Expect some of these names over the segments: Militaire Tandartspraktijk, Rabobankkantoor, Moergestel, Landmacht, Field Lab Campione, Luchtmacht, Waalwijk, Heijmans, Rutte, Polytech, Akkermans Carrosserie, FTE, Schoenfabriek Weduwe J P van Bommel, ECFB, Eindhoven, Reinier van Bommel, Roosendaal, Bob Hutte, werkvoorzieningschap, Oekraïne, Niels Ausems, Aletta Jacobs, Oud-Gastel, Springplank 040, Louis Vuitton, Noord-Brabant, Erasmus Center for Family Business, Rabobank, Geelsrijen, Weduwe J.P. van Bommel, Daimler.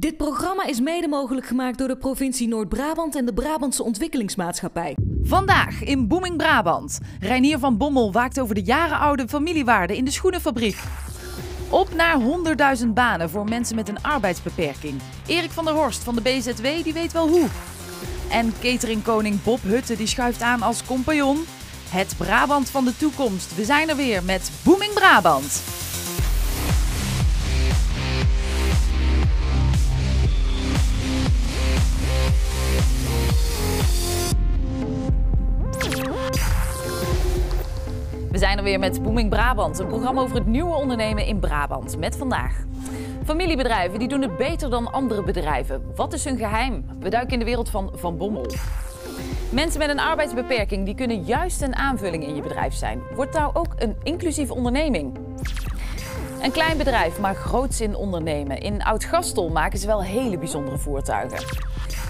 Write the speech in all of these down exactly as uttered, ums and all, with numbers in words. Dit programma is mede mogelijk gemaakt door de provincie Noord-Brabant en de Brabantse Ontwikkelingsmaatschappij. Vandaag in Booming Brabant. Reinier van Bommel waakt over de jarenoude familiewaarde in de schoenenfabriek. Op naar honderdduizend banen voor mensen met een arbeidsbeperking. Erik van der Horst van de B Z W, die weet wel hoe. En cateringkoning Bob Hutte die schuift aan als compagnon. Het Brabant van de toekomst. We zijn er weer met Booming Brabant. We zijn er weer met Booming Brabant, een programma over het nieuwe ondernemen in Brabant, met vandaag. Familiebedrijven die doen het beter dan andere bedrijven. Wat is hun geheim? We duiken in de wereld van Van Bommel. Mensen met een arbeidsbeperking die kunnen juist een aanvulling in je bedrijf zijn. Wordt nou ook een inclusieve onderneming? Een klein bedrijf, maar groots in ondernemen. In Oud-Gastel maken ze wel hele bijzondere voertuigen.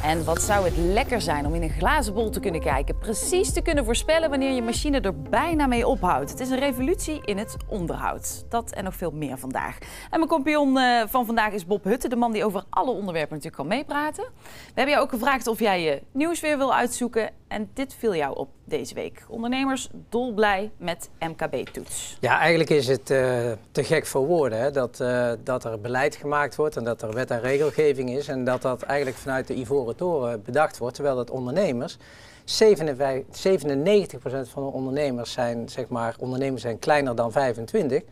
En wat zou het lekker zijn om in een glazen bol te kunnen kijken. Precies te kunnen voorspellen wanneer je machine er bijna mee ophoudt. Het is een revolutie in het onderhoud. Dat en nog veel meer vandaag. En mijn compagnon van vandaag is Bob Hutte. De man die over alle onderwerpen natuurlijk kan meepraten. We hebben jou ook gevraagd of jij je nieuws weer wil uitzoeken. En dit viel jou op deze week. Ondernemers dolblij met M K B-toets. Ja, eigenlijk is het uh, te gek voor woorden. Hè? Dat, uh, dat er beleid gemaakt wordt en dat er wet en regelgeving is. En dat dat eigenlijk vanuit de Ivoren Toren bedacht wordt. Terwijl dat ondernemers, zevenennegentig procent van de ondernemers zijn, zeg maar, ondernemers zijn kleiner dan vijfentwintig.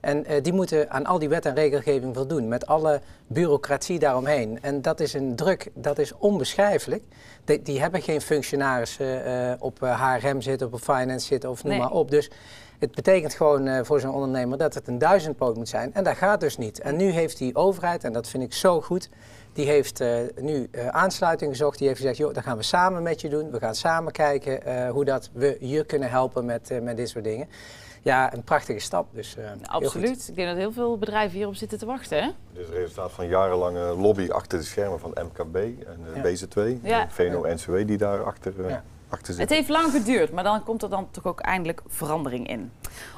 En uh, die moeten aan al die wet en regelgeving voldoen, met alle bureaucratie daaromheen. En dat is een druk, dat is onbeschrijfelijk. Die, die hebben geen functionarissen uh, op uh, H R M zitten, op finance zitten of noem nee. maar op. Dus het betekent gewoon uh, voor zo'n ondernemer dat het een duizendpoot moet zijn. En dat gaat dus niet. En nu heeft die overheid, en dat vind ik zo goed, die heeft uh, nu uh, aansluiting gezocht. Die heeft gezegd, joh, dat gaan we samen met je doen. We gaan samen kijken uh, hoe dat we je kunnen helpen met, uh, met dit soort dingen. Ja, een prachtige stap. Dus, uh, absoluut. Ik denk dat heel veel bedrijven hierop zitten te wachten. Hè? Dit is het resultaat van jarenlange lobby achter de schermen van M K B en ja. B Z W. Ja. V N O N C W die daar achter, ja. uh, achter zitten. Het heeft lang geduurd, maar dan komt er dan toch ook eindelijk verandering in.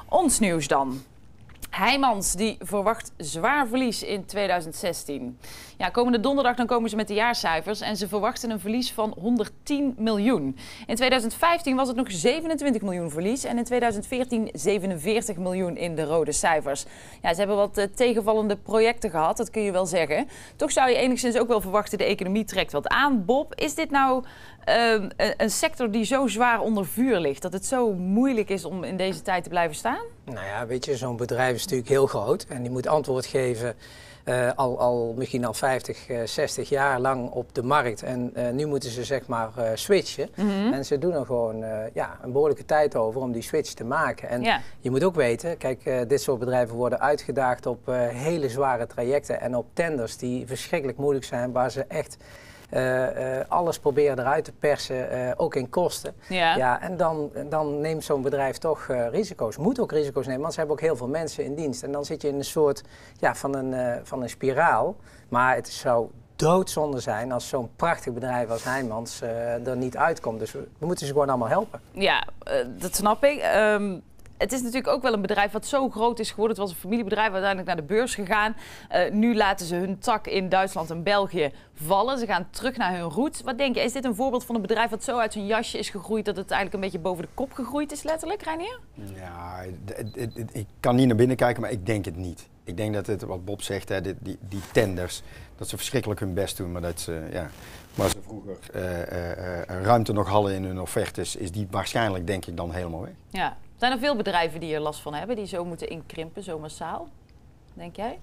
Ons nieuws dan. Heijmans die verwacht zwaar verlies in tweeduizend zestien. Ja, komende donderdag dan komen ze met de jaarcijfers en ze verwachten een verlies van honderdtien miljoen. In tweeduizend vijftien was het nog zevenentwintig miljoen verlies en in tweeduizend veertien zevenenveertig miljoen in de rode cijfers. Ja, ze hebben wat uh, tegenvallende projecten gehad, dat kun je wel zeggen. Toch zou je enigszins ook wel verwachten, de economie trekt wat aan. Bob, is dit nou uh, een sector die zo zwaar onder vuur ligt, dat het zo moeilijk is om in deze tijd te blijven staan? Nou ja, weet je, zo'n bedrijf is natuurlijk heel groot en die moet antwoord geven uh, al, al, misschien al vijftig, zestig jaar lang op de markt. En uh, nu moeten ze zeg maar uh, switchen. Mm-hmm. En ze doen er gewoon uh, ja, een behoorlijke tijd over om die switch te maken. En ja. je moet ook weten, kijk, uh, dit soort bedrijven worden uitgedaagd op uh, hele zware trajecten en op tenders die verschrikkelijk moeilijk zijn, waar ze echt... Uh, uh, alles proberen eruit te persen, uh, ook in kosten. Ja. Ja, en dan, dan neemt zo'n bedrijf toch uh, risico's. Moet ook risico's nemen, want ze hebben ook heel veel mensen in dienst. En dan zit je in een soort ja, van, een, uh, van een spiraal. Maar het zou doodzonde zijn als zo'n prachtig bedrijf als Heijmans uh, er niet uitkomt. Dus we, we moeten ze gewoon allemaal helpen. Ja, uh, dat snap ik. Um... Het is natuurlijk ook wel een bedrijf wat zo groot is geworden. Het was een familiebedrijf, uiteindelijk naar de beurs gegaan. Uh, nu laten ze hun tak in Duitsland en België vallen. Ze gaan terug naar hun roots. Wat denk je, is dit een voorbeeld van een bedrijf wat zo uit zijn jasje is gegroeid... dat het eigenlijk een beetje boven de kop gegroeid is, letterlijk, Reinier? Ja, ik kan niet naar binnen kijken, maar ik denk het niet. Ik denk dat het, wat Bob zegt, hè, die, die, die tenders, dat ze verschrikkelijk hun best doen, maar dat ze... Ja, maar ze vroeger uh, uh, ruimte nog hadden in hun offertes, is die waarschijnlijk denk ik dan helemaal weg. Ja. Zijn er veel bedrijven die er last van hebben, die zo moeten inkrimpen, zo massaal? Denk jij?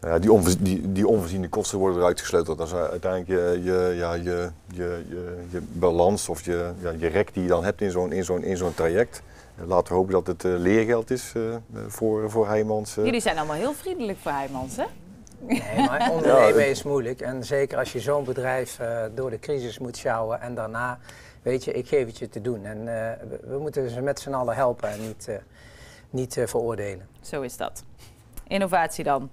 Ja, die, onvoorz die, die onvoorziene kosten worden eruit gesleuteld. Dat is uiteindelijk je, je, ja, je, je, je, je balans of je, ja, je rek die je dan hebt in zo'n in zo'n, in zo'n traject. Laten we hopen dat het uh, leergeld is uh, voor, voor Heijmans. Uh. Jullie zijn allemaal heel vriendelijk voor Heijmans, hè? Nee, maar ondernemen ja, is moeilijk. En zeker als je zo'n bedrijf uh, door de crisis moet sjouwen en daarna... Weet je, ik geef het je te doen en uh, we moeten ze met z'n allen helpen en niet, uh, niet uh, veroordelen. Zo is dat. Innovatie dan.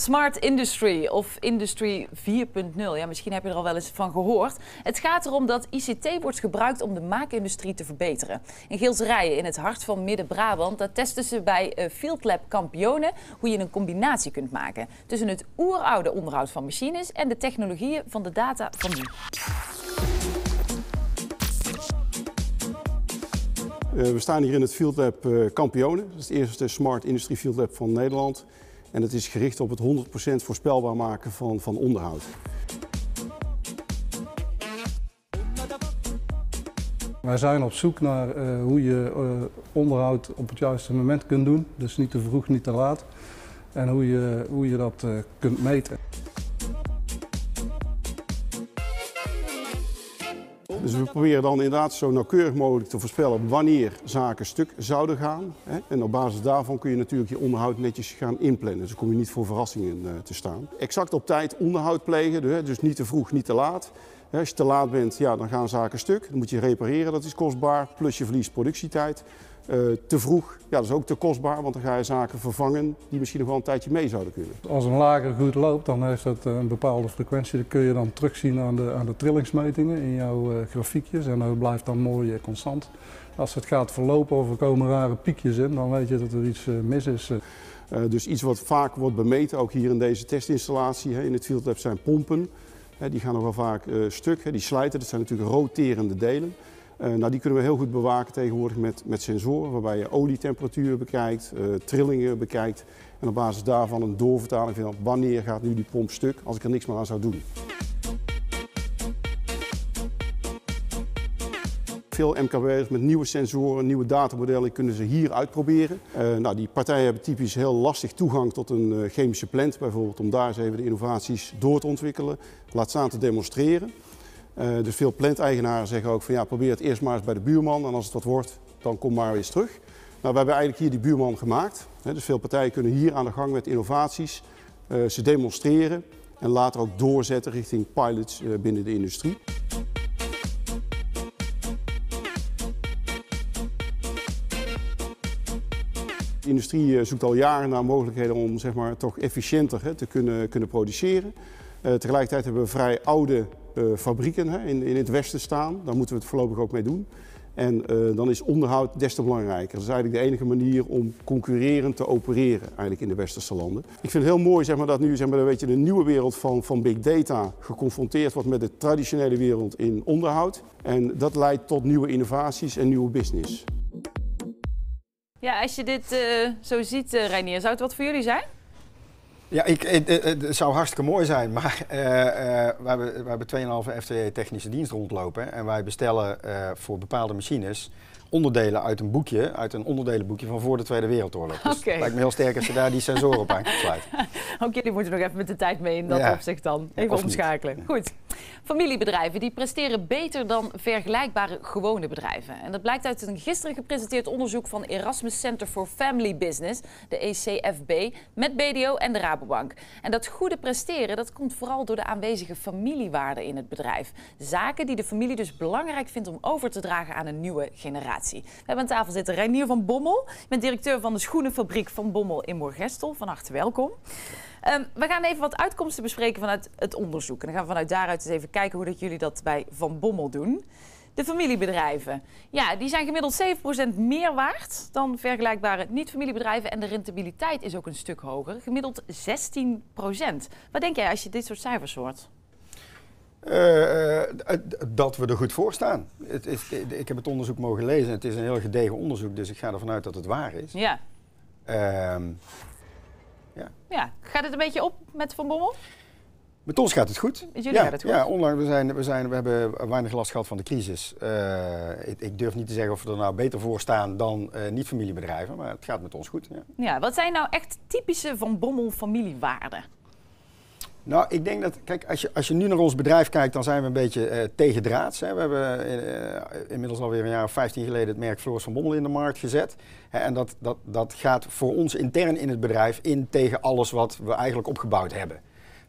Smart Industry of Industry vier punt nul. Ja, misschien heb je er al wel eens van gehoord. Het gaat erom dat I C T wordt gebruikt om de maakindustrie te verbeteren. In Geelsrijen, in het hart van Midden-Brabant, daar testen ze bij Field Lab Campione hoe je een combinatie kunt maken tussen het oeroude onderhoud van machines en de technologieën van de data van nu. We staan hier in het Field Lab Campione. Dat is het eerste Smart Industry Field Lab van Nederland. En het is gericht op het honderd procent voorspelbaar maken van, van onderhoud. Wij zijn op zoek naar uh, hoe je uh, onderhoud op het juiste moment kunt doen. Dus niet te vroeg, niet te laat. En hoe je, hoe je dat uh, kunt meten. Dus we proberen dan inderdaad zo nauwkeurig mogelijk te voorspellen wanneer zaken stuk zouden gaan. En op basis daarvan kun je natuurlijk je onderhoud netjes gaan inplannen. Dus dan kom je niet voor verrassingen te staan. Exact op tijd onderhoud plegen, dus niet te vroeg, niet te laat. Als je te laat bent, ja, dan gaan zaken stuk. Dan moet je repareren, dat is kostbaar. Plus je verliest productietijd. Uh, te vroeg, ja, dat is ook te kostbaar, want dan ga je zaken vervangen die misschien nog wel een tijdje mee zouden kunnen. Als een lager goed loopt, dan heeft dat een bepaalde frequentie. Dat kun je dan terugzien aan de, aan de trillingsmetingen in jouw uh, grafiekjes. En dat blijft dan mooi uh, constant. Als het gaat verlopen of er komen rare piekjes in, dan weet je dat er iets uh, mis is. Uh, dus iets wat vaak wordt bemeten, ook hier in deze testinstallatie, hè, in het Field Lab, zijn pompen. Hè, die gaan nogal vaak uh, stuk, hè, die slijten. Dat zijn natuurlijk roterende delen. Uh, nou, die kunnen we heel goed bewaken tegenwoordig met, met sensoren, waarbij je olietemperatuur bekijkt, uh, trillingen bekijkt en op basis daarvan een doorvertaling van wanneer gaat nu die pomp stuk als ik er niks meer aan zou doen. Veel M K B'ers met nieuwe sensoren, nieuwe datamodellen kunnen ze hier uitproberen. Uh, nou, die partijen hebben typisch heel lastig toegang tot een uh, chemische plant bijvoorbeeld om daar eens even de innovaties door te ontwikkelen, laat staan te demonstreren. Uh, dus veel planteigenaren zeggen ook van ja, probeer het eerst maar eens bij de buurman en als het wat wordt, dan kom maar weer eens terug. Nou, we hebben eigenlijk hier die buurman gemaakt. Hè, dus veel partijen kunnen hier aan de gang met innovaties. Uh, ze demonstreren en later ook doorzetten richting pilots uh, binnen de industrie. De industrie zoekt al jaren naar mogelijkheden om, zeg maar, toch efficiënter, hè, te kunnen, kunnen produceren. Uh, tegelijkertijd hebben we vrij oude uh, fabrieken, hè, in, in het westen staan. Daar moeten we het voorlopig ook mee doen. En uh, dan is onderhoud des te belangrijker. Dat is eigenlijk de enige manier om concurrerend te opereren eigenlijk in de westerse landen. Ik vind het heel mooi, zeg maar, dat nu, zeg maar, een beetje de nieuwe wereld van, van big data geconfronteerd wordt met de traditionele wereld in onderhoud. En dat leidt tot nieuwe innovaties en nieuwe business. Ja, als je dit uh, zo ziet, uh, Reinier, zou het wat voor jullie zijn? Ja, ik, het, het zou hartstikke mooi zijn, maar uh, uh, we hebben, we hebben twee komma vijf F T E technische dienst rondlopen en wij bestellen uh, voor bepaalde machines onderdelen uit een boekje, uit een onderdelenboekje van voor de Tweede Wereldoorlog. Dus okay. Het lijkt me heel sterk als je daar die sensoren op aan kunt sluiten. Ook jullie moeten nog even met de tijd mee in dat ja. opzicht dan. Even ja, omschakelen. Ja. Goed. Familiebedrijven die presteren beter dan vergelijkbare gewone bedrijven. En dat blijkt uit een gisteren gepresenteerd onderzoek van Erasmus Center for Family Business, de E C F B, met B D O en de Rabobank. En dat goede presteren, dat komt vooral door de aanwezige familiewaarden in het bedrijf. Zaken die de familie dus belangrijk vindt om over te dragen aan een nieuwe generatie. We hebben aan tafel zitten Reinier van Bommel. Je bent directeur van de schoenenfabriek Van Bommel in Moergestel. Van harte welkom. Um, we gaan even wat uitkomsten bespreken vanuit het onderzoek. En dan gaan we vanuit daaruit eens even kijken hoe dat jullie dat bij Van Bommel doen. De familiebedrijven. Ja, die zijn gemiddeld zeven procent meer waard dan vergelijkbare niet-familiebedrijven. En de rentabiliteit is ook een stuk hoger. Gemiddeld zestien procent. Wat denk jij als je dit soort cijfers hoort? Uh, dat we er goed voor staan. Het is, ik heb het onderzoek mogen lezen. Het is een heel gedegen onderzoek, dus ik ga ervan uit dat het waar is. Ja. Uh, ja. ja. Gaat het een beetje op met Van Bommel? Met ons gaat het goed. Met jullie ja, gaat het goed? Ja, onlangs, we, zijn, we, zijn, we hebben weinig last gehad van de crisis. Uh, ik, ik durf niet te zeggen of we er nou beter voor staan dan uh, niet-familiebedrijven, maar het gaat met ons goed. Ja. Ja, wat zijn nou echt typische Van Bommel familiewaarden? Nou, ik denk dat, kijk, als je, als je nu naar ons bedrijf kijkt, dan zijn we een beetje uh, tegendraads. Hè. We hebben uh, inmiddels alweer een jaar of vijftien geleden het merk Floors van Bommel in de markt gezet. Hè, en dat, dat, dat gaat voor ons intern in het bedrijf in tegen alles wat we eigenlijk opgebouwd hebben.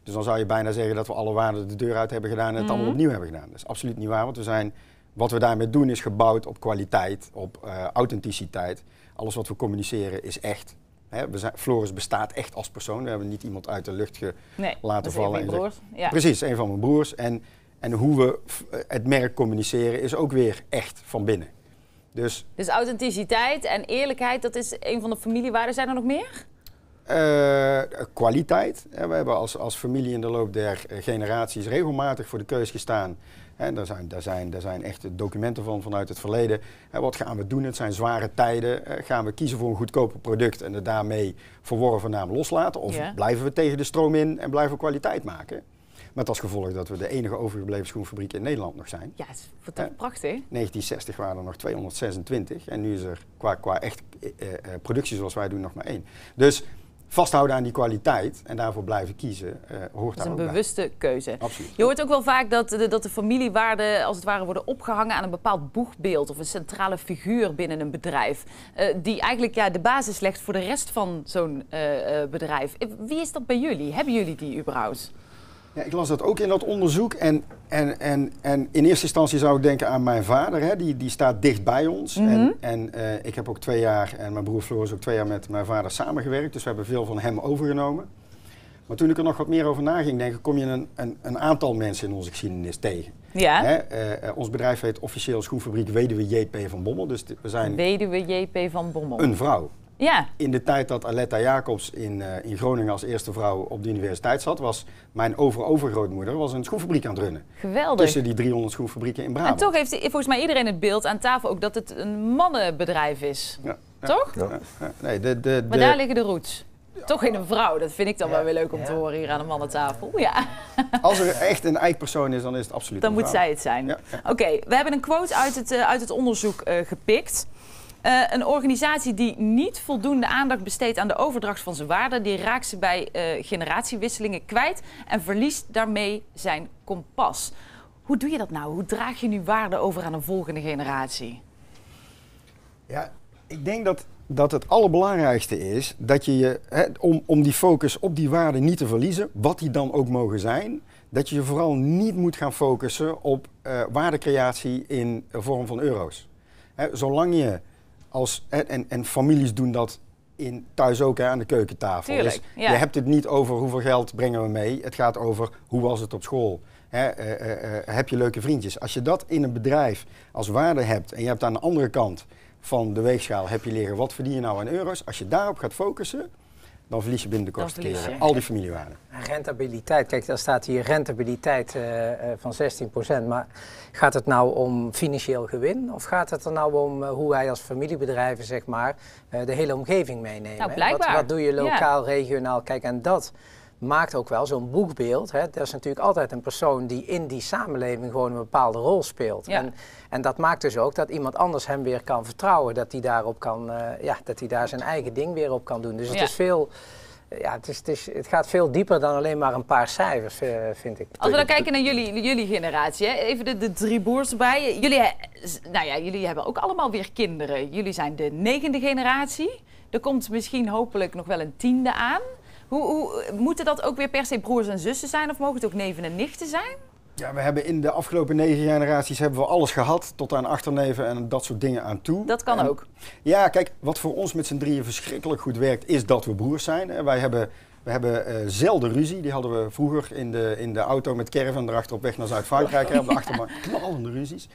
Dus dan zou je bijna zeggen dat we alle waarden de deur uit hebben gedaan en het mm-hmm. allemaal opnieuw hebben gedaan. Dat is absoluut niet waar, want we zijn, wat we daarmee doen is gebouwd op kwaliteit, op uh, authenticiteit. Alles wat we communiceren is echt. Hè, we zijn, Floris bestaat echt als persoon. We hebben niet iemand uit de lucht ge nee, laten vallen. Nee, dat is een van mijn broers. Ja. Precies, een van mijn broers. En, en hoe we het merk communiceren is ook weer echt van binnen. Dus, dus authenticiteit en eerlijkheid, dat is een van de familiewaarden. Zijn er nog meer? Uh, kwaliteit. We hebben als, als familie in de loop der generaties regelmatig voor de keus gestaan. En daar, zijn, daar, zijn, daar zijn echt documenten van vanuit het verleden. En wat gaan we doen? Het zijn zware tijden. Gaan we kiezen voor een goedkoper product en de daarmee verworven naam loslaten? Of ja. blijven we tegen de stroom in en blijven we kwaliteit maken? Met als gevolg dat we de enige overgebleven schoenfabriek in Nederland nog zijn. Ja, wat eh, prachtig. In negentienzestig waren er nog tweehonderdzesentwintig. En nu is er qua, qua echt eh, productie zoals wij doen nog maar één. Dus vasthouden aan die kwaliteit en daarvoor blijven kiezen eh, hoort daar ook bij. Dat is een bewuste keuze. Absoluut. Je hoort ook wel vaak dat de, dat de familiewaarden als het ware worden opgehangen aan een bepaald boegbeeld of een centrale figuur binnen een bedrijf. Eh, die eigenlijk ja, de basis legt voor de rest van zo'n eh, bedrijf. Wie is dat bij jullie? Hebben jullie die überhaupt? Ja, ik las dat ook in dat onderzoek en, en, en, en in eerste instantie zou ik denken aan mijn vader, hè, die, die staat dicht bij ons. Mm-hmm. En, en uh, ik heb ook twee jaar, en mijn broer Floris ook twee jaar met mijn vader samengewerkt, dus we hebben veel van hem overgenomen. Maar toen ik er nog wat meer over na ging denken, kom je een, een, een aantal mensen in onze geschiedenis tegen. Ja. Hè? Uh, ons bedrijf heet officieel Schoenfabriek Weduwe J P van Bommel, dus we zijn... Weduwe J P van Bommel. Een vrouw. Ja. In de tijd dat Aletta Jacobs in, uh, in Groningen als eerste vrouw op de universiteit zat, was mijn over-overgrootmoeder was een schoenfabriek aan het runnen. Geweldig. Tussen die driehonderd schoenfabrieken in Brabant. En toch heeft volgens mij iedereen het beeld aan tafel ook dat het een mannenbedrijf is. Ja. Toch? Ja. Ja. Ja. Nee, de, de, de... Maar daar liggen de roots. Toch in een vrouw, dat vind ik dan ja. wel weer leuk om ja. te horen hier aan de mannentafel. Ja. Als er echt een eikpersoon is, dan is het absoluut dan een vrouw. Dan moet zij het zijn. Ja. Ja. Oké, okay. We hebben een quote uit het, uh, uit het onderzoek uh, gepikt. Uh, een organisatie die niet voldoende aandacht besteedt aan de overdracht van zijn waarden, die raakt ze bij uh, generatiewisselingen kwijt en verliest daarmee zijn kompas. Hoe doe je dat nou? Hoe draag je nu waarden over aan een volgende generatie? Ja, ik denk dat, dat het allerbelangrijkste is dat je je, hè, om, om die focus op die waarden niet te verliezen, wat die dan ook mogen zijn, dat je je vooral niet moet gaan focussen op uh, waardecreatie in de vorm van euro's. Hè, zolang je Als, en, en families doen dat in, thuis ook hè, aan de keukentafel. Tuurlijk, dus ja. Je hebt het niet over hoeveel geld brengen we mee. Het gaat over hoe was het op school. Hè, uh, uh, uh, heb je leuke vriendjes. Als je dat in een bedrijf als waarde hebt en je hebt aan de andere kant van de weegschaal heb je leren wat verdien je nou aan euro's. Als je daarop gaat focussen, dan verlies je binnen de kortste keren al die familiewaarden. Rentabiliteit, kijk, daar staat hier rentabiliteit uh, uh, van zestien procent. Maar gaat het nou om financieel gewin? Of gaat het er nou om uh, hoe wij als familiebedrijven, zeg maar, uh, de hele omgeving meenemen? Nou, blijkbaar. Wat, wat doe je lokaal, ja. regionaal? Kijk, en dat maakt ook wel zo'n boekbeeld. Hè, dat is natuurlijk altijd een persoon die in die samenleving gewoon een bepaalde rol speelt. Ja. En, en dat maakt dus ook dat iemand anders hem weer kan vertrouwen. Dat hij daarop kan, uh, ja, dat hij daar zijn eigen ding weer op kan doen. Dus het ja. is veel... Ja, het, is, het, is, het gaat veel dieper dan alleen maar een paar cijfers, uh, vind ik. Als we dan kijken naar jullie, jullie generatie, hè? Even de, de drie broers erbij. Jullie, nou ja, jullie hebben ook allemaal weer kinderen. Jullie zijn de negende generatie. Er komt misschien hopelijk nog wel een tiende aan. Hoe, hoe, moeten dat ook weer per se broers en zussen zijn of mogen het ook neven en nichten zijn? Ja, we hebben in de afgelopen negen generaties hebben we alles gehad, tot aan achterneven en dat soort dingen aan toe. Dat kan en, ook. Ja, kijk, wat voor ons met z'n drieën verschrikkelijk goed werkt, is dat we broers zijn. En wij hebben, we hebben uh, zelden ruzie. Die hadden we vroeger in de, in de auto met caravan erachter op weg naar Zuid-Frankrijk. Oh, ja. Op de achterbank knallende ruzies.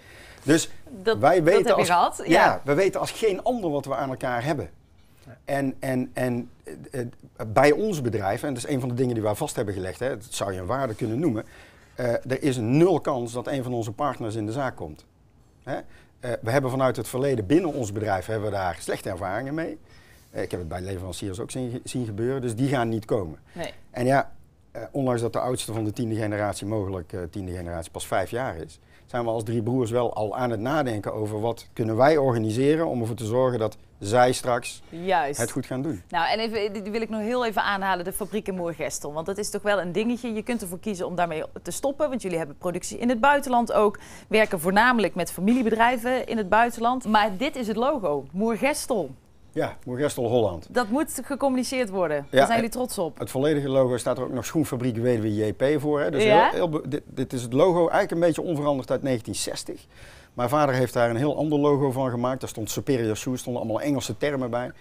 Dus dat, wij weten dat heb als, je gehad. Ja, ja, we weten als geen ander wat we aan elkaar hebben. En, en, en uh, uh, bij ons bedrijf, en dat is een van de dingen die wij vast hebben gelegd, hè, dat zou je een waarde kunnen noemen. Uh, er is nul kans dat een van onze partners in de zaak komt. Hè? Uh, we hebben vanuit het verleden binnen ons bedrijf hebben we daar slechte ervaringen mee. Uh, ik heb het bij leveranciers ook zien, zien gebeuren, dus die gaan niet komen. Nee. En ja, uh, ondanks dat de oudste van de tiende generatie mogelijk uh, tiende generatie pas vijf jaar is, zijn we als drie broers wel al aan het nadenken over wat kunnen wij organiseren om ervoor te zorgen dat zij straks Juist. het goed gaan doen. Nou, en even, die wil ik nog heel even aanhalen, de fabriek in Moergestel. Want dat is toch wel een dingetje. Je kunt ervoor kiezen om daarmee te stoppen, want jullie hebben productie in het buitenland ook. Werken voornamelijk met familiebedrijven in het buitenland. Maar dit is het logo, Moergestel. Ja, Moergestel Holland. Dat moet gecommuniceerd worden. Ja, daar zijn jullie trots op. Het volledige logo staat er ook nog Schoenfabriek Weduwe J P voor. Hè? Dus ja? heel, heel, dit, dit is het logo eigenlijk een beetje onveranderd uit negentienzestig. Mijn vader heeft daar een heel ander logo van gemaakt. Daar stond Superior Shoes, stonden allemaal Engelse termen bij.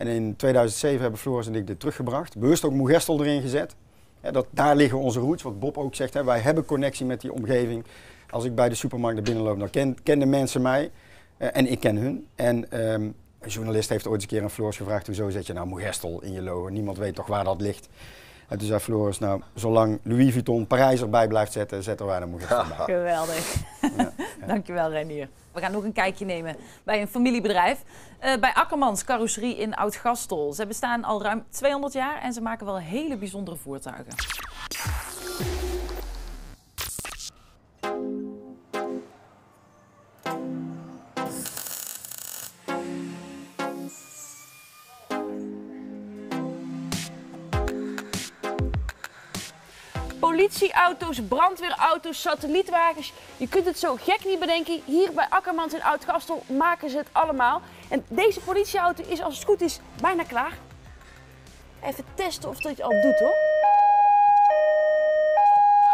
En in tweeduizend zeven hebben Floris en ik dit teruggebracht. Bewust ook Moergestel erin gezet. Ja, dat, daar liggen onze roots, wat Bob ook zegt. Hè, wij hebben connectie met die omgeving. Als ik bij de supermarkt naar binnen loop, dan ken, kennen mensen mij. Uh, en ik ken hun. En um, een journalist heeft ooit eens een keer aan Floris gevraagd, hoezo zet je nou Moergestel in je logo? Niemand weet toch waar dat ligt. En toen zei Floris, nou, zolang Louis Vuitton Parijs erbij blijft zetten, zetten wij de Moergestel bij. Geweldig. Ja, ja. Dankjewel, Reinier. We gaan nog een kijkje nemen bij een familiebedrijf. Uh, bij Akkermans Carrosserie in Oud-Gastel. Ze bestaan al ruim tweehonderd jaar en ze maken wel hele bijzondere voertuigen. Politieauto's, brandweerauto's, satellietwagens. Je kunt het zo gek niet bedenken. Hier bij Akkermans in Oud-Gastel maken ze het allemaal. En deze politieauto is, als het goed is, bijna klaar. Even testen of dat je al doet, hoor.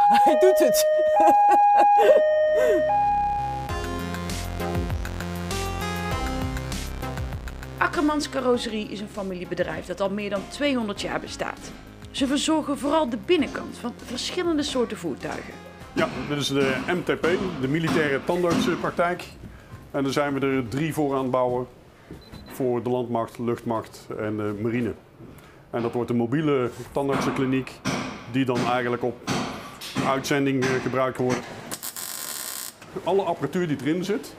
Hij doet het. Akkermans Carrosserie is een familiebedrijf dat al meer dan tweehonderd jaar bestaat. Ze verzorgen vooral de binnenkant van verschillende soorten voertuigen. Ja, dit is de M T P, de Militaire Tandartspraktijk. En daar zijn we er drie voor aan het bouwen. Voor de Landmacht, Luchtmacht en de Marine. En dat wordt een mobiele tandartsenkliniek die dan eigenlijk op uitzending gebruikt wordt. Alle apparatuur die erin zit,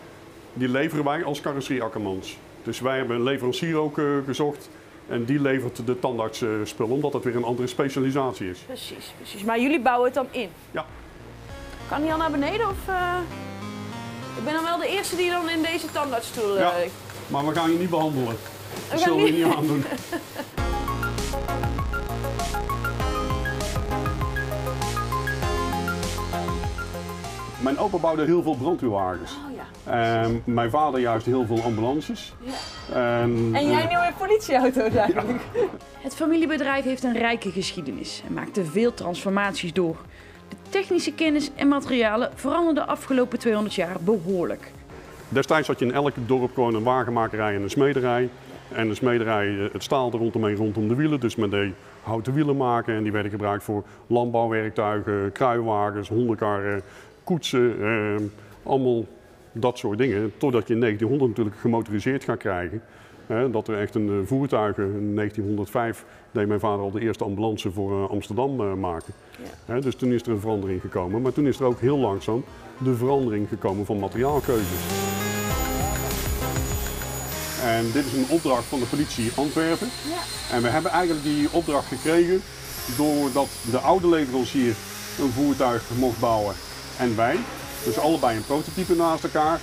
die leveren wij als Carrosserie Akkermans. Dus wij hebben een leverancier ook gezocht. En die levert de tandartsspullen, omdat dat weer een andere specialisatie is. Precies, precies. Maar jullie bouwen het dan in? Ja. Kan die al naar beneden? Of, uh... Ik ben dan wel de eerste die dan in deze tandartsstoel... Uh... Ja, maar we gaan je niet behandelen. We dat zullen we niet... je niet aandoen. Mijn opa bouwde heel veel brandweerwagens. Oh, ja. En mijn vader juist heel veel ambulances. Ja. En, en jij nu een politieauto eigenlijk. Ja. Het familiebedrijf heeft een rijke geschiedenis en maakte veel transformaties door. De technische kennis en materialen veranderden de afgelopen tweehonderd jaar behoorlijk. Destijds had je in elk dorp gewoon een wagenmakerij en een smederij. En de smederij, het staal er rondomheen, rondom de wielen. Dus men deed houten wielen maken en die werden gebruikt voor landbouwwerktuigen, kruiwagens, hondenkarren. Koetsen, eh, allemaal dat soort dingen. Totdat je in negentienhonderd natuurlijk gemotoriseerd gaat krijgen. Eh, dat er echt een voertuigen, in negentienhonderdvijf deed mijn vader al de eerste ambulance voor uh, Amsterdam uh, maken. Ja. Eh, dus toen is er een verandering gekomen. Maar toen is er ook heel langzaam de verandering gekomen van materiaalkeuzes. En dit is een opdracht van de politie Antwerpen. Ja. En we hebben eigenlijk die opdracht gekregen doordat de oude leverancier een voertuig mocht bouwen. En wij, dus allebei een prototype naast elkaar.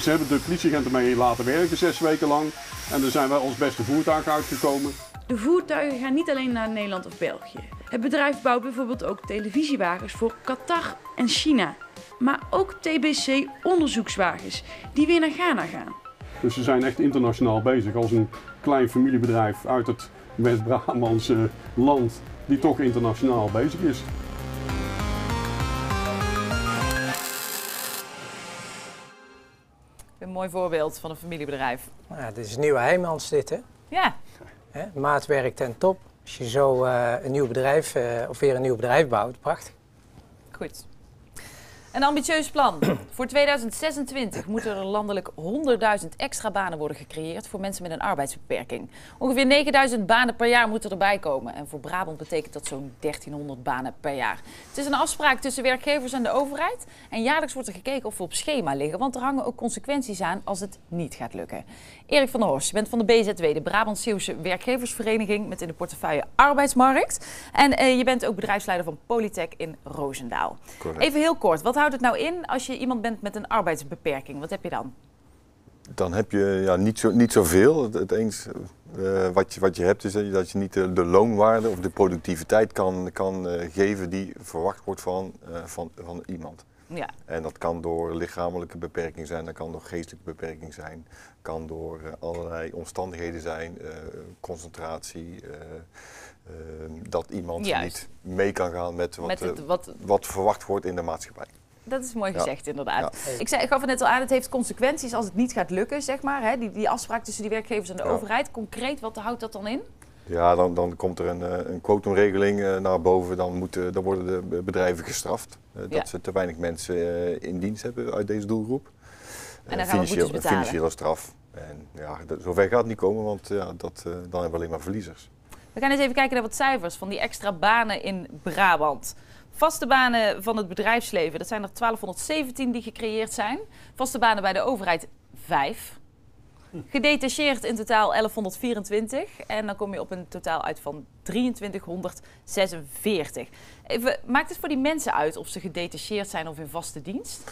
Ze hebben de politieagenten mee laten werken, zes weken lang. En daar zijn wij als beste voertuig uitgekomen. De voertuigen gaan niet alleen naar Nederland of België. Het bedrijf bouwt bijvoorbeeld ook televisiewagens voor Qatar en China. Maar ook T B C-onderzoekswagens die weer naar Ghana gaan. Dus ze zijn echt internationaal bezig als een klein familiebedrijf uit het West-Brabantse land die toch internationaal bezig is. Een mooi voorbeeld van een familiebedrijf. Ja, dit is een nieuwe Heijmans dit, hè? Ja. He, maatwerk ten top. Als je zo uh, een nieuw bedrijf, uh, of weer een nieuw bedrijf bouwt, prachtig. Goed. Een ambitieus plan. Voor tweeduizend zesentwintig moeten er landelijk honderdduizend extra banen worden gecreëerd voor mensen met een arbeidsbeperking. Ongeveer negenduizend banen per jaar moeten erbij komen. En voor Brabant betekent dat zo'n dertienhonderd banen per jaar. Het is een afspraak tussen werkgevers en de overheid. En jaarlijks wordt er gekeken of we op schema liggen. Want er hangen ook consequenties aan als het niet gaat lukken. Erik van der Horst, je bent van de B Z W, de Brabant-Zeeuwse werkgeversvereniging met in de portefeuille arbeidsmarkt. En eh, je bent ook bedrijfsleider van Polytech in Roosendaal. Correct. Even heel kort, wat houdt het nou in als je iemand bent met een arbeidsbeperking? Wat heb je dan? Dan heb je ja, niet, zo, niet zoveel. Het, het eens, uh, wat, je, wat je hebt is dat je niet de, de loonwaarde of de productiviteit kan, kan uh, geven die verwacht wordt van, uh, van, van iemand. Ja. En dat kan door lichamelijke beperking zijn, dat kan door geestelijke beperking zijn, kan door uh, allerlei omstandigheden zijn, uh, concentratie, uh, uh, dat iemand Juist. niet mee kan gaan met, wat, met het, wat... Uh, wat verwacht wordt in de maatschappij. dat is mooi gezegd, ja. inderdaad. Ja. Ik, zei, ik gaf het net al aan, het heeft consequenties als het niet gaat lukken, zeg maar. Hè? Die, die afspraak tussen die werkgevers en de ja. overheid. Concreet, wat houdt dat dan in? Ja, dan, dan komt er een, een quotumregeling naar boven. Dan, moeten, dan worden de bedrijven gestraft. Dat ja. ze te weinig mensen in dienst hebben uit deze doelgroep. En dan gaan we boetes betalen. Financiële straf. En ja, dat, zover gaat het niet komen, want ja, dat, dan hebben we alleen maar verliezers. We gaan eens even kijken naar wat cijfers van die extra banen in Brabant. Vaste banen van het bedrijfsleven, dat zijn er twaalfhonderdzeventien die gecreëerd zijn. Vaste banen bij de overheid, vijf. Gedetacheerd in totaal elfhonderdvierentwintig. En dan kom je op een totaal uit van drieëntwintighonderdzesenveertig. Even, maakt het voor die mensen uit of ze gedetacheerd zijn of in vaste dienst?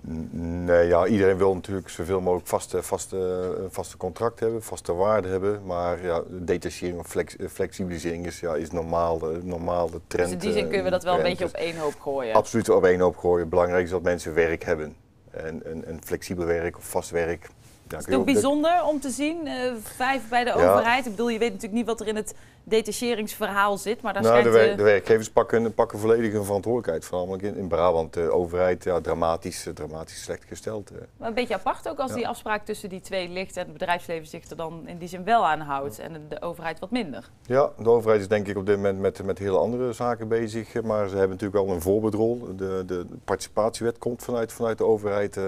Nee, ja, iedereen wil natuurlijk zoveel mogelijk vaste, vaste, vaste contract hebben, vaste waarde hebben. Maar ja, detachering of flex, flexibilisering is, ja, is normaal de, normaal de trend. Dus in die zin kunnen we dat wel een beetje op één hoop gooien? Absoluut op één hoop gooien. Het belangrijkste is dat mensen werk hebben. En, en, en flexibel werk of vast werk. Ja, is het ook bijzonder om te zien, uh, vijf bij de ja. overheid. Ik bedoel, je weet natuurlijk niet wat er in het detacheringsverhaal zit, maar daar nou, schijnt... De, wer de werkgevers pakken, pakken volledig hun verantwoordelijkheid, voornamelijk in, in Brabant. De overheid, ja, dramatisch, dramatisch slecht gesteld. Maar een beetje apart ook als ja. die afspraak tussen die twee ligt en het bedrijfsleven zich er dan in die zin wel aan houdt ja. en de overheid wat minder. Ja, de overheid is denk ik op dit moment met, met hele andere zaken bezig, maar ze hebben natuurlijk wel een voorbeeldrol. De, de participatiewet komt vanuit, vanuit de overheid. Uh,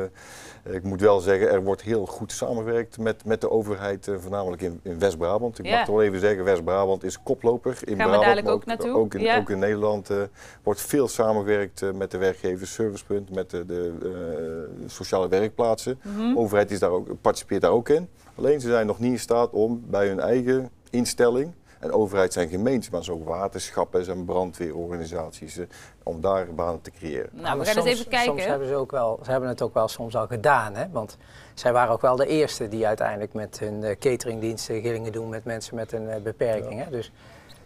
ik moet wel zeggen, er wordt heel goed samenwerkt met, met de overheid, uh, voornamelijk in, in West-Brabant. Ik ja. mag toch wel even zeggen, West-Brabant is koploper. In Gaan Brabant, we ook, ook naartoe? Ook in, ja. ook in Nederland uh, wordt veel samengewerkt uh, met de werkgevers, servicepunt, met de, de uh, sociale werkplaatsen. Mm-hmm. De overheid is daar ook, participeert daar ook in. Alleen ze zijn nog niet in staat om bij hun eigen instelling, en de overheid zijn gemeentes, maar ook waterschappen en brandweerorganisaties, uh, om daar banen te creëren. Nou, nou we gaan soms, eens even kijken. Soms hebben ze, ook wel, ze hebben het ook wel soms al gedaan, hè? Want zij waren ook wel de eerste die uiteindelijk met hun uh, cateringdiensten gingen doen met mensen met een uh, beperking. Ja. Hè? Dus,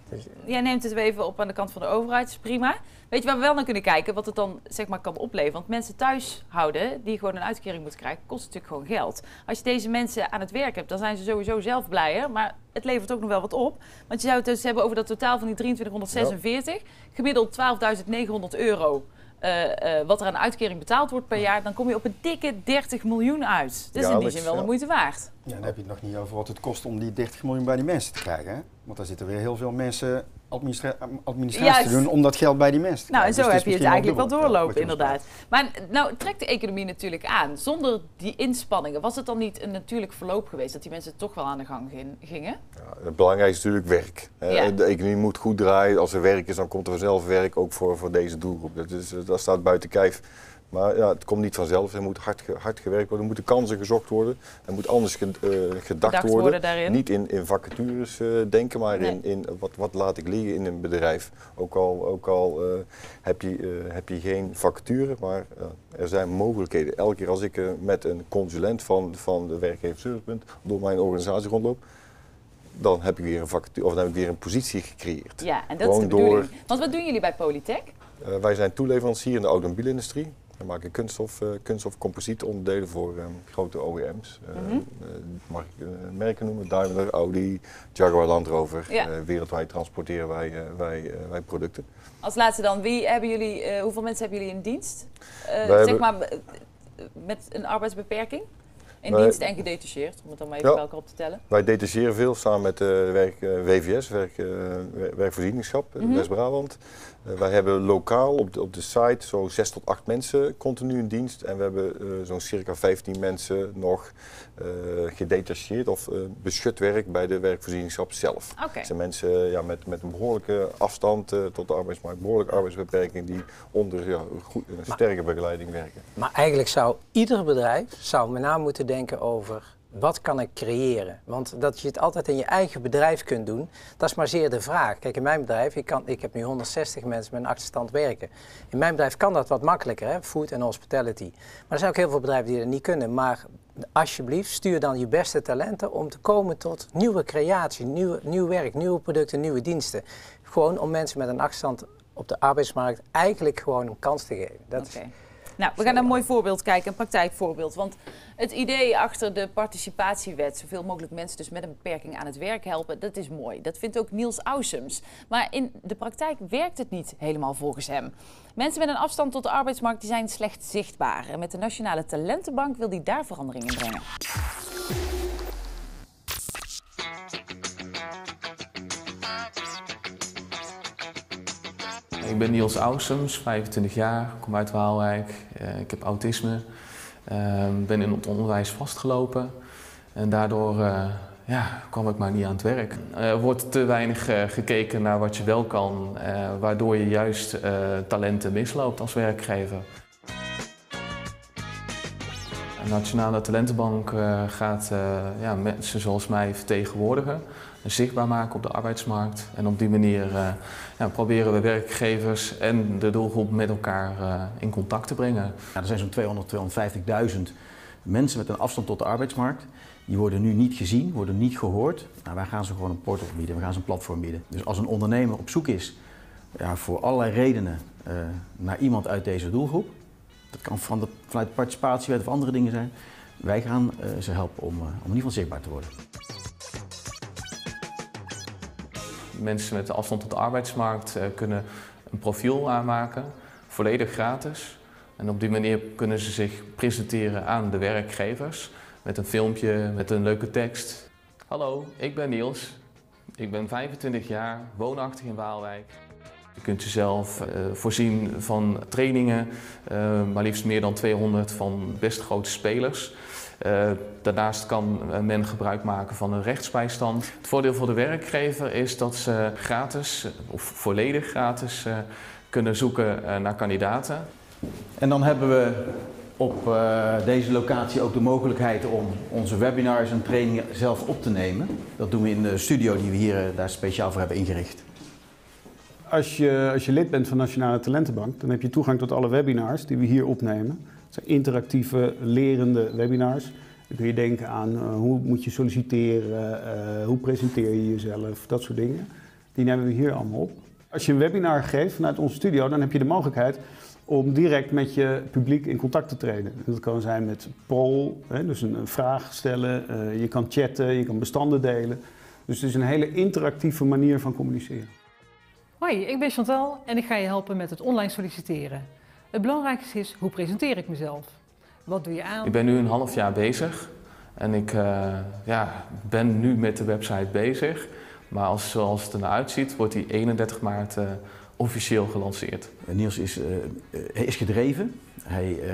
dus... Jij neemt het even op aan de kant van de overheid, is prima. Weet je waar we wel naar kunnen kijken, wat het dan zeg maar kan opleveren? Want mensen thuis houden, die gewoon een uitkering moeten krijgen, kost natuurlijk gewoon geld. Als je deze mensen aan het werk hebt, dan zijn ze sowieso zelf blijer, maar het levert ook nog wel wat op. Want je zou het dus hebben over dat totaal van die drieëntwintighonderdzesenveertig, gemiddeld twaalfduizend negenhonderd euro. Uh, uh, wat er aan uitkering betaald wordt per jaar, dan kom je op een dikke dertig miljoen uit. Dat is ja, in die zin wel ja. de moeite waard. Ja, dan heb je het nog niet over wat het kost om die dertig miljoen bij die mensen te krijgen. Hè? Want daar zitten weer heel veel mensen administra administratie Juist. te doen om dat geld bij die mensen te nou, krijgen. En zo dus heb je het eigenlijk wel doorlopen, ja, inderdaad. Maar nou trekt de economie natuurlijk aan. Zonder die inspanningen, was het dan niet een natuurlijk verloop geweest dat die mensen toch wel aan de gang gingen? Ja, het belangrijkste is natuurlijk werk. Ja. De economie moet goed draaien. Als er werk is, dan komt er vanzelf werk ook voor, voor deze doelgroep. Dat, is, dat staat buiten kijf. Maar ja, het komt niet vanzelf, er moet hard, hard gewerkt worden, er moeten kansen gezocht worden, er moet anders ge, uh, gedacht, gedacht worden. worden daarin. Niet in, in vacatures uh, denken, maar nee. in, in wat, wat laat ik liggen in een bedrijf. Ook al, ook al uh, heb, je, uh, heb je geen vacature, maar uh, er zijn mogelijkheden. Elke keer als ik uh, met een consulent van, van de werkgeversservicepunt door mijn organisatie rondloop, dan heb ik weer een vacature, of dan heb ik weer een positie gecreëerd. Ja, en dat Gewoon is de bedoeling. Door, Want wat doen jullie bij Polytech? Uh, wij zijn toeleverancier in de automobielindustrie. We maken kunststof, uh, kunststof composiet onderdelen voor um, grote O E M's. Uh, mm-hmm. uh, mag ik uh, merken noemen? Daimler, Audi, Jaguar, Land Rover. Ja. Uh, wereldwijd transporteren wij, uh, wij, uh, wij producten. Als laatste dan, wie hebben jullie, uh, hoeveel mensen hebben jullie in dienst? Uh, zeg hebben... maar uh, met een arbeidsbeperking? In wij, dienst en gedetacheerd, om het dan maar even ja, bij elkaar op te tellen. Wij detacheren veel samen met uh, werk, uh, W V S, werk, uh, werkvoorzieningschap, mm-hmm. West-Brabant. Uh, wij hebben lokaal op de, op de site zo'n zes tot acht mensen continu in dienst. En we hebben uh, zo'n circa vijftien mensen nog uh, gedetacheerd of uh, beschut werk bij de werkvoorzieningschap zelf. Okay. Dat zijn mensen ja, met, met een behoorlijke afstand uh, tot de arbeidsmarkt, behoorlijke arbeidsbeperking die onder ja, goed, uh, sterke maar, begeleiding werken. Maar eigenlijk zou ieder bedrijf zou met name moeten denken over... Wat kan ik creëren? Want dat je het altijd in je eigen bedrijf kunt doen, dat is maar zeer de vraag. Kijk, in mijn bedrijf, ik, kan, ik heb nu honderdzestig mensen met een achterstand werken. In mijn bedrijf kan dat wat makkelijker, hè? Food en hospitality. Maar er zijn ook heel veel bedrijven die dat niet kunnen. Maar alsjeblieft, stuur dan je beste talenten om te komen tot nieuwe creatie, nieuw, nieuw werk, nieuwe producten, nieuwe diensten. Gewoon om mensen met een achterstand op de arbeidsmarkt eigenlijk gewoon een kans te geven. Dat okay. is, Nou, we gaan naar een mooi voorbeeld kijken, een praktijkvoorbeeld. Want het idee achter de participatiewet, zoveel mogelijk mensen dus met een beperking aan het werk helpen, dat is mooi. Dat vindt ook Niels Ausems. Maar in de praktijk werkt het niet helemaal volgens hem. Mensen met een afstand tot de arbeidsmarkt die zijn slecht zichtbaar. En met de Nationale Talentenbank wil hij daar verandering in brengen. Ik ben Niels Ausems, vijfentwintig jaar, kom uit Waalwijk. Uh, ik heb autisme, uh, ben in het onderwijs vastgelopen en daardoor uh, ja, kwam ik maar niet aan het werk. Er uh, wordt te weinig uh, gekeken naar wat je wel kan, uh, waardoor je juist uh, talenten misloopt als werkgever. De Nationale Talentenbank uh, gaat uh, ja, mensen zoals mij vertegenwoordigen, zichtbaar maken op de arbeidsmarkt. En op die manier uh, ja, proberen we werkgevers en de doelgroep met elkaar uh, in contact te brengen. Ja, er zijn zo'n tweehonderd, tweehonderdvijftigduizend mensen met een afstand tot de arbeidsmarkt. Die worden nu niet gezien, worden niet gehoord. Nou, wij gaan ze gewoon een portal bieden, we gaan ze een platform bieden. Dus als een ondernemer op zoek is, ja, voor allerlei redenen, uh, naar iemand uit deze doelgroep. Dat kan van de, vanuit de participatiewet of andere dingen zijn. Wij gaan uh, ze helpen om, uh, om in ieder geval zichtbaar te worden. Mensen met de afstand tot de arbeidsmarkt uh, kunnen een profiel aanmaken, volledig gratis. En op die manier kunnen ze zich presenteren aan de werkgevers met een filmpje, met een leuke tekst. Hallo, ik ben Niels. Ik ben vijfentwintig jaar, woonachtig in Waalwijk. Je kunt jezelf uh, voorzien van trainingen, uh, maar liefst meer dan tweehonderd van best grote spelers. Uh, daarnaast kan men gebruik maken van een rechtsbijstand. Het voordeel voor de werkgever is dat ze gratis of volledig gratis uh, kunnen zoeken uh, naar kandidaten. En dan hebben we op uh, deze locatie ook de mogelijkheid om onze webinars en trainingen zelf op te nemen. Dat doen we in de studio die we hier uh, daar speciaal voor hebben ingericht. Als je, als je lid bent van Nationale Talentenbank, dan heb je toegang tot alle webinars die we hier opnemen. Dat zijn interactieve, lerende webinars. Dan kun je denken aan uh, hoe moet je solliciteren, uh, hoe presenteer je jezelf, dat soort dingen. Die nemen we hier allemaal op. Als je een webinar geeft vanuit onze studio, dan heb je de mogelijkheid om direct met je publiek in contact te treden. Dat kan zijn met poll, hè, dus een vraag stellen, uh, je kan chatten, je kan bestanden delen. Dus het is een hele interactieve manier van communiceren. Hoi, ik ben Chantal en ik ga je helpen met het online solliciteren. Het belangrijkste is, hoe presenteer ik mezelf? Wat doe je aan? Ik ben nu een half jaar bezig en ik uh, ja, ben nu met de website bezig. Maar als, zoals het eruit ziet, wordt die eenendertig maart uh, officieel gelanceerd. Niels is, uh, is gedreven. Hij uh,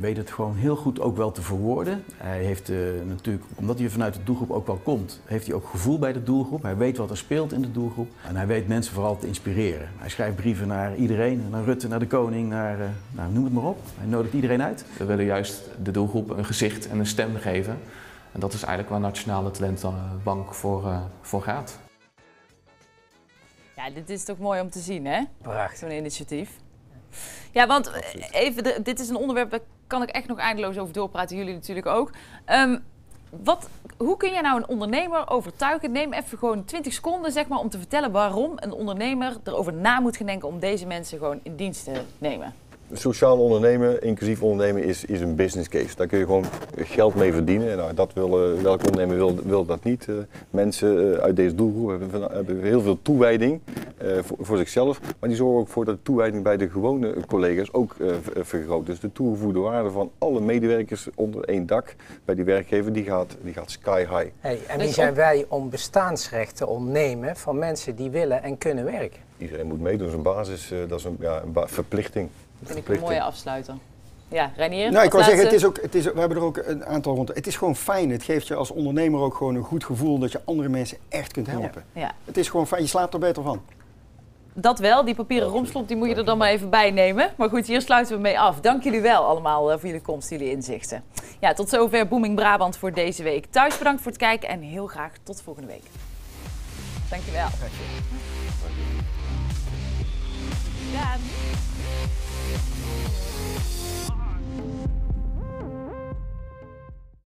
weet het gewoon heel goed ook wel te verwoorden. Hij heeft uh, natuurlijk, omdat hij vanuit de doelgroep ook wel komt, heeft hij ook gevoel bij de doelgroep. Hij weet wat er speelt in de doelgroep. En hij weet mensen vooral te inspireren. Hij schrijft brieven naar iedereen, naar Rutte, naar de koning, naar, uh, nou, noem het maar op. Hij nodigt iedereen uit. We willen juist de doelgroep een gezicht en een stem geven. En dat is eigenlijk waar Nationale Talentenbank voor, uh, voor gaat. Ja, dit is toch mooi om te zien, hè? Prachtig. Zo'n initiatief. Ja, want even, de, dit is een onderwerp, daar kan ik echt nog eindeloos over doorpraten, jullie natuurlijk ook. Um, wat, hoe kun je nou een ondernemer overtuigen? Neem even gewoon twintig seconden zeg maar, om te vertellen waarom een ondernemer erover na moet gaan denken om deze mensen gewoon in dienst te nemen. Sociaal ondernemen, inclusief ondernemen, is, is een business case. Daar kun je gewoon geld mee verdienen. Nou, dat wil, uh, welke ondernemer wil, wil dat niet? Uh, mensen uh, uit deze doelgroep hebben, hebben heel veel toewijding uh, voor, voor zichzelf. Maar die zorgen ook voor dat de toewijding bij de gewone collega's ook uh, vergroot. Dus de toegevoegde waarde van alle medewerkers onder één dak bij die werkgever, die gaat, die gaat sky high. Hey, en wie zijn wij om bestaansrecht te ontnemen van mensen die willen en kunnen werken? Iedereen moet meedoen, dat is een basis, uh, dat is een, ja, een ba- verplichting. Dat vind ik een mooie afsluiter. Ja, Reinier? Nou, ik wil zeggen, het is ook, het is, we hebben er ook een aantal rond. Het is gewoon fijn. Het geeft je als ondernemer ook gewoon een goed gevoel dat je andere mensen echt kunt helpen. Ja. Ja. Het is gewoon fijn. Je slaapt er beter van. Dat wel. Die papieren romslomp die moet je er dan maar even bij nemen. Maar goed, hier sluiten we mee af. Dank jullie wel allemaal voor jullie komst, jullie inzichten. Ja, tot zover Booming Brabant voor deze week. Thuis bedankt voor het kijken en heel graag tot volgende week. Dank je wel. Dank je. Ja.